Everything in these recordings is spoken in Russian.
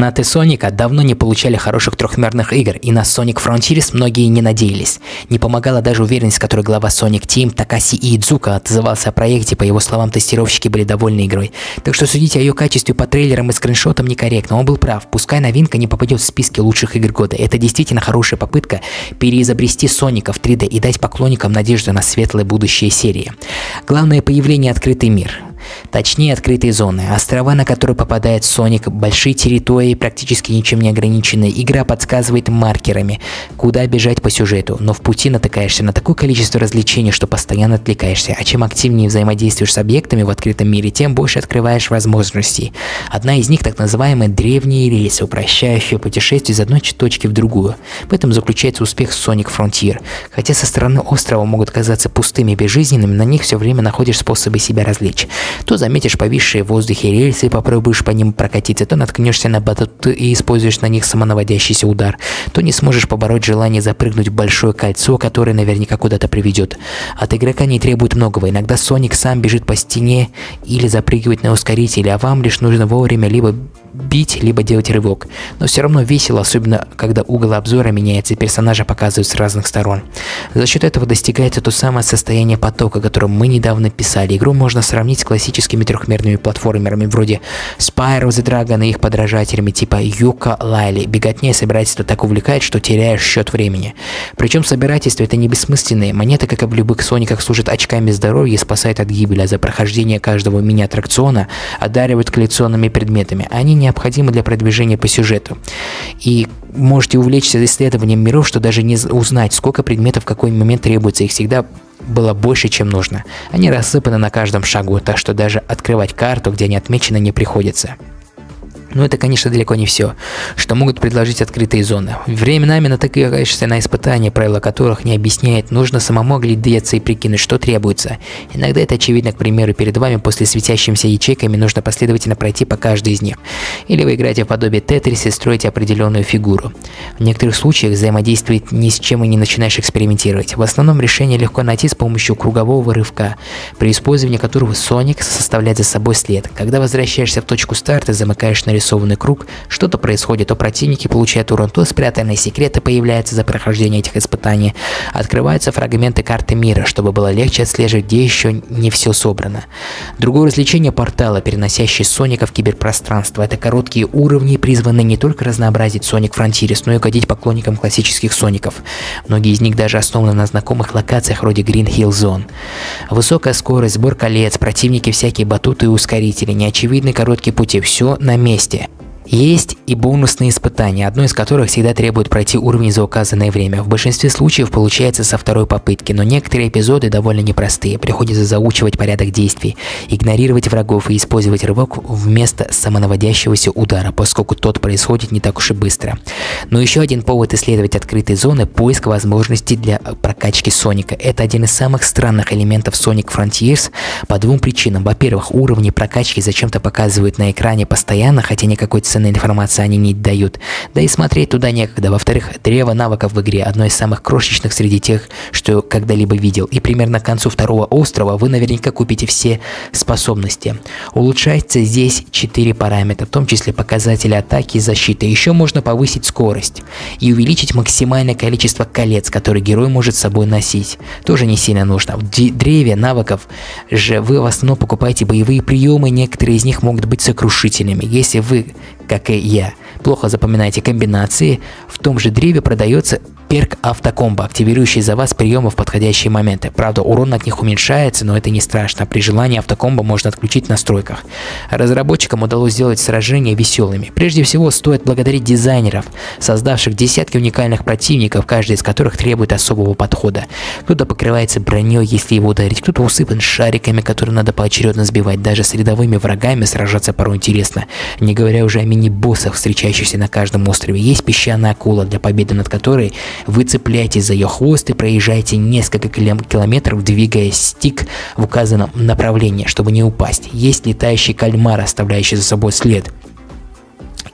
Фанаты Соника давно не получали хороших трехмерных игр, и на Sonic Frontiers многие не надеялись. Не помогала даже уверенность, с которой глава Sonic Team Такаси Идзука отзывался о проекте, по его словам, тестировщики были довольны игрой. Так что судить о ее качестве по трейлерам и скриншотам некорректно, он был прав, пускай новинка не попадет в списки лучших игр года. Это действительно хорошая попытка переизобрести Соника в 3D и дать поклонникам надежду на светлое будущее серии. Главное появление — открытый мир. Точнее, открытые зоны, острова, на которые попадает Соник, большие территории, практически ничем не ограничены. Игра подсказывает маркерами, куда бежать по сюжету, но в пути натыкаешься на такое количество развлечений, что постоянно отвлекаешься. А чем активнее взаимодействуешь с объектами в открытом мире, тем больше открываешь возможностей. Одна из них — так называемые древние рельсы, упрощающие путешествие из одной точки в другую. В этом заключается успех Sonic Frontier. Хотя со стороны острова могут казаться пустыми и безжизненными, на них все время находишь способы себя развлечь. То заметишь повисшие в воздухе рельсы и попробуешь по ним прокатиться, то наткнешься на батут и используешь на них самонаводящийся удар, то не сможешь побороть желание запрыгнуть в большое кольцо, которое наверняка куда-то приведет. От игрока не требует многого, иногда Соник сам бежит по стене или запрыгивает на ускоритель, а вам лишь нужно вовремя либо бить, либо делать рывок. Но все равно весело, особенно когда угол обзора меняется и персонажа показывают с разных сторон. За счет этого достигается то самое состояние потока, о котором мы недавно писали. Игру можно сравнить с классическими трехмерными платформерами вроде Spyro the Dragon и их подражателями типа Yooka Laylee. Беготня и собирательство так увлекает, что теряешь счет времени. Причем собирательство — это не бессмысленные монеты, как и в любых Сониках, служат очками здоровья и спасают от гибели, а за прохождение каждого мини-аттракциона одаривают коллекционными предметами. Они необходимы для продвижения по сюжету. И можете увлечься исследованием миров, что даже не узнать, сколько предметов в какой момент требуется. Их всегда было больше, чем нужно. Они рассыпаны на каждом шагу, так что даже открывать карту, где они отмечены, не приходится. Но это, конечно, далеко не все, что могут предложить открытые зоны. Временами натыкаешься на испытания, правила которых не объясняет, нужно самому оглядеться и прикинуть, что требуется. Иногда это очевидно, к примеру, перед вами после светящимися ячейками нужно последовательно пройти по каждой из них. Или вы играете в подобие Тетриса и строите определенную фигуру. В некоторых случаях взаимодействовать ни с чем и не начинаешь экспериментировать. В основном решение легко найти с помощью кругового рывка, при использовании которого Соник составляет за собой след. Когда возвращаешься в точку старта, замыкаешь нарисовку. Круг, что-то происходит, то противники получают урон, то спрятанные секреты появляются за прохождение этих испытаний, открываются фрагменты карты мира, чтобы было легче отслеживать, где еще не все собрано. Другое развлечение — портала, переносящий Соника в киберпространство. Это короткие уровни, призванные не только разнообразить Sonic Frontiers, но и угодить поклонникам классических Соников. Многие из них даже основаны на знакомых локациях вроде Green Hill Zone. Высокая скорость, сбор колец, противники, всякие батуты и ускорители, неочевидные короткие пути — все на месте. Есть и бонусные испытания, одно из которых всегда требует пройти уровни за указанное время. В большинстве случаев получается со второй попытки, но некоторые эпизоды довольно непростые. Приходится заучивать порядок действий, игнорировать врагов и использовать рывок вместо самонаводящегося удара, поскольку тот происходит не так уж и быстро. Но еще один повод исследовать открытые зоны — поиск возможностей для прокачки Соника. Это один из самых странных элементов Sonic Frontiers по двум причинам. Во-первых, уровни прокачки зачем-то показывают на экране постоянно, хотя никакой ценной информации они не дают. Да и смотреть туда некогда. Во-вторых, древо навыков в игре одно из самых крошечных среди тех, что когда-либо видел. И примерно к концу второго острова вы наверняка купите все способности. Улучшается здесь 4 параметра, в том числе показатели атаки и защиты. Еще можно повысить скорость и увеличить максимальное количество колец, которые герой может с собой носить. Тоже не сильно нужно. В древе навыков же вы в основном покупаете боевые приемы, некоторые из них могут быть сокрушительными. Если вы, как и я, плохо запоминаете комбинации, в том же древе продается перк автокомбо, активирующий за вас приемы в подходящие моменты. Правда, урон от них уменьшается, но это не страшно. При желании автокомбо можно отключить в настройках. Разработчикам удалось сделать сражения веселыми. Прежде всего, стоит благодарить дизайнеров, создавших десятки уникальных противников, каждый из которых требует особого подхода. Кто-то покрывается броней, если его ударить, кто-то усыпан шариками, которые надо поочередно сбивать. Даже с рядовыми врагами сражаться порой интересно, не говоря уже о мини-боссах, встречающихся на каждом острове. Есть песчаная акула, для победы над которой вы цепляетесь за ее хвост и проезжаете несколько километров, двигая стик в указанном направлении, чтобы не упасть. Есть летающий кальмар, оставляющий за собой след.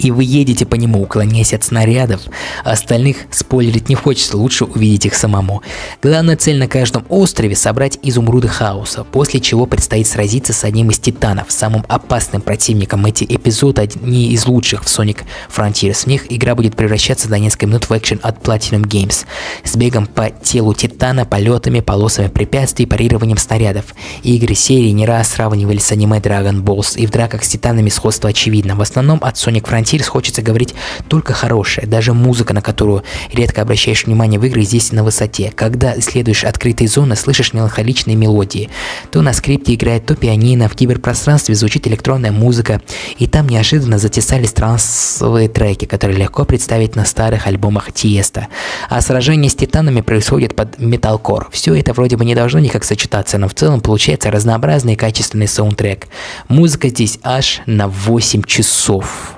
и вы едете по нему, уклоняясь от снарядов. Остальных спойлерить не хочется, лучше увидеть их самому. Главная цель на каждом острове — собрать изумруды хаоса, после чего предстоит сразиться с одним из титанов, самым опасным противником. Эти эпизоды одни из лучших в Sonic Frontiers. В них игра будет превращаться за несколько минут в экшен от Platinum Games с бегом по телу титана, полетами, полосами препятствий, парированием снарядов. Игры серии не раз сравнивались с аниме Dragon Ball, и в драках с титанами сходство очевидно. В основном от Sonic Frontiers хочется говорить только хорошее. Даже музыка, на которую редко обращаешь внимание в игры, здесь на высоте. Когда исследуешь открытые зоны, слышишь меланхоличные мелодии. То на скрипте играет, то пианино, в киберпространстве звучит электронная музыка, и там неожиданно затесались трансовые треки, которые легко представить на старых альбомах Тиесто. А сражения с титанами происходят под металкор. Все это вроде бы не должно никак сочетаться, но в целом получается разнообразный и качественный саундтрек. Музыка здесь аж на 8 часов.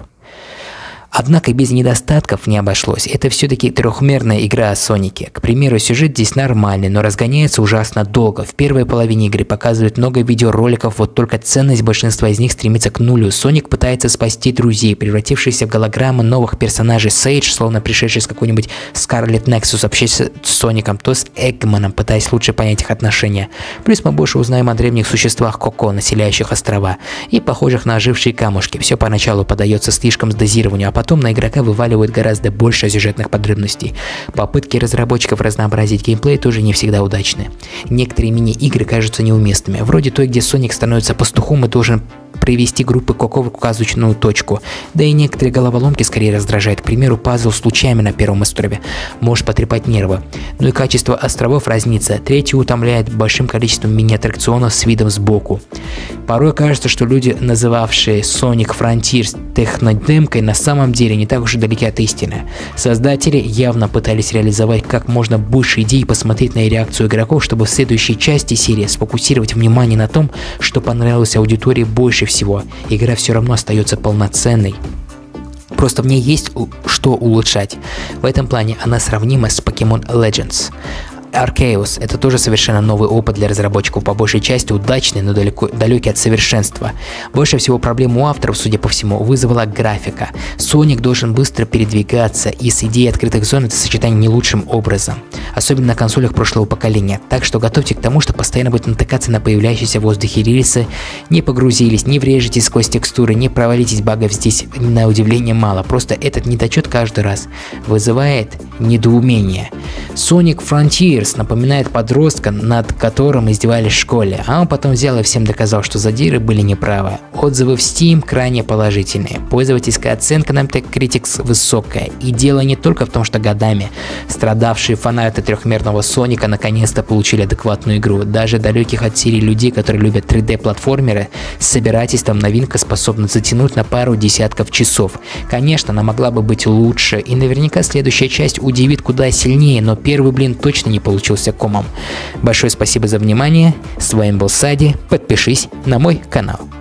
Однако без недостатков не обошлось. Это все-таки трехмерная игра о Сонике. К примеру, сюжет здесь нормальный, но разгоняется ужасно долго. В первой половине игры показывают много видеороликов, вот только ценность большинства из них стремится к нулю. Соник пытается спасти друзей, превратившиеся в голограммы новых персонажей. Сейдж, словно пришедший с какой-нибудь Scarlett Nexus, общается с Соником, то с Эггманом, пытаясь лучше понять их отношения. Плюс мы больше узнаем о древних существах Коко, населяющих острова, и похожих на ожившие камушки. Все поначалу подается слишком сдозированию, а потом на игрока вываливают гораздо больше сюжетных подробностей. Попытки разработчиков разнообразить геймплей тоже не всегда удачны. Некоторые мини-игры кажутся неуместными, вроде той, где Соник становится пастухом и должен привести группы Коко в указочную точку. Да и некоторые головоломки скорее раздражают, к примеру, пазл с лучами на первом острове может потрепать нервы. Ну и качество островов разнится, третий утомляет большим количеством мини-аттракционов с видом сбоку. Порой кажется, что люди, называвшие Sonic Frontiers технодемкой, на самом деле не так уж и далеки от истины. Создатели явно пытались реализовать как можно больше идей и посмотреть на реакцию игроков, чтобы в следующей части серии сфокусировать внимание на том, что понравилось аудитории больше всего. Игра все равно остается полноценной. Просто в ней есть что улучшать. В этом плане она сравнима с Pokemon Legends Arceus. Это тоже совершенно новый опыт для разработчиков, по большей части удачный, но далекий от совершенства. Больше всего проблем у авторов, судя по всему, вызвала графика. Соник должен быстро передвигаться, и с идеей открытых зон это сочетание не лучшим образом, особенно на консолях прошлого поколения. Так что готовьте к тому, что постоянно будет натыкаться на появляющиеся в воздухе рельсы. Не погрузились, не врежетесь сквозь текстуры, не провалитесь, багов здесь на удивление мало. Просто этот недочет каждый раз вызывает недоумение. Sonic Frontiers напоминает подростка, над которым издевались в школе, а он потом взял и всем доказал, что задиры были неправы. Отзывы в Steam крайне положительные, пользовательская оценка на Metacritic высокая, и дело не только в том, что годами страдавшие фанаты трехмерного Соника наконец-то получили адекватную игру. Даже далеких от серии людей, которые любят 3D-платформеры, с собирательством новинка способна затянуть на пару десятков часов. Конечно, она могла бы быть лучше, и наверняка следующая часть удивит куда сильнее, но первый блин точно не получился комом. Большое спасибо за внимание, с вами был Сади, подпишись на мой канал.